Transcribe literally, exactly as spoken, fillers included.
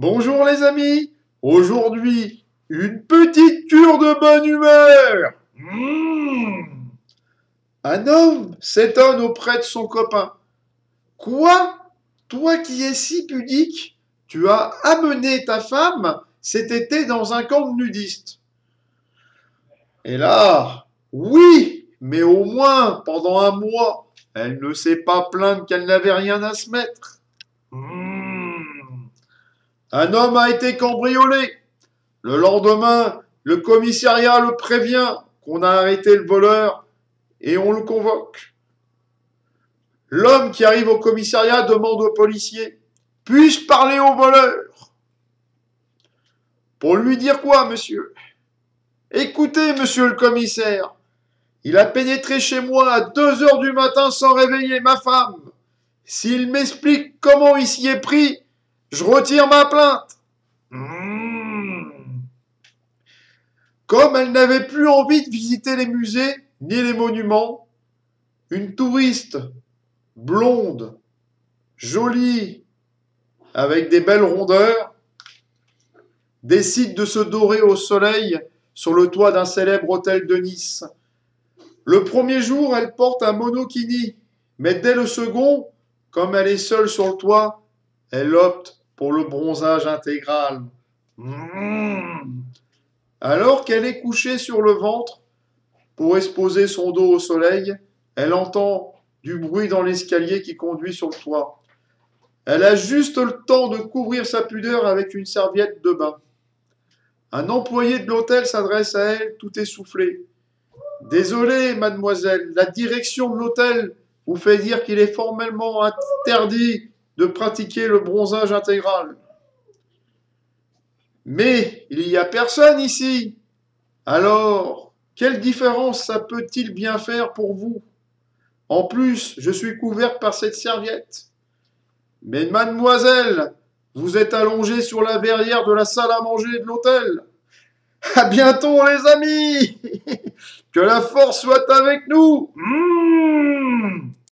Bonjour les amis, aujourd'hui, une petite cure de bonne humeur. Mmh. Un homme s'étonne auprès de son copain. « Quoi? Toi qui es si pudique, tu as amené ta femme cet été dans un camp de nudistes. » Et là, oui, mais au moins pendant un mois, elle ne s'est pas plainte qu'elle n'avait rien à se mettre. Mmh. Un homme a été cambriolé. Le lendemain, le commissariat le prévient qu'on a arrêté le voleur et on le convoque. L'homme qui arrive au commissariat demande au policier « Puis-je parler au voleur ?» Pour lui dire quoi, monsieur ? Écoutez, monsieur le commissaire, il a pénétré chez moi à deux heures du matin sans réveiller ma femme. S'il m'explique comment il s'y est pris, je retire ma plainte. Mmh. Comme elle n'avait plus envie de visiter les musées ni les monuments, une touriste blonde, jolie, avec des belles rondeurs, décide de se dorer au soleil sur le toit d'un célèbre hôtel de Nice. Le premier jour, elle porte un monokini, mais dès le second, comme elle est seule sur le toit, elle opte pour le bronzage intégral. Mmh. Alors qu'elle est couchée sur le ventre, pour exposer son dos au soleil, elle entend du bruit dans l'escalier qui conduit sur le toit. Elle a juste le temps de couvrir sa pudeur avec une serviette de bain. Un employé de l'hôtel s'adresse à elle, tout essoufflé. « Désolé, mademoiselle, la direction de l'hôtel vous fait dire qu'il est formellement interdit de pratiquer le bronzage intégral. »« Mais il n'y a personne ici. Alors, quelle différence ça peut-il bien faire pour vous ? En plus, je suis couverte par cette serviette. »« Mais mademoiselle, vous êtes allongée sur la verrière de la salle à manger de l'hôtel. » À bientôt les amis. Que la force soit avec nous. Mmh.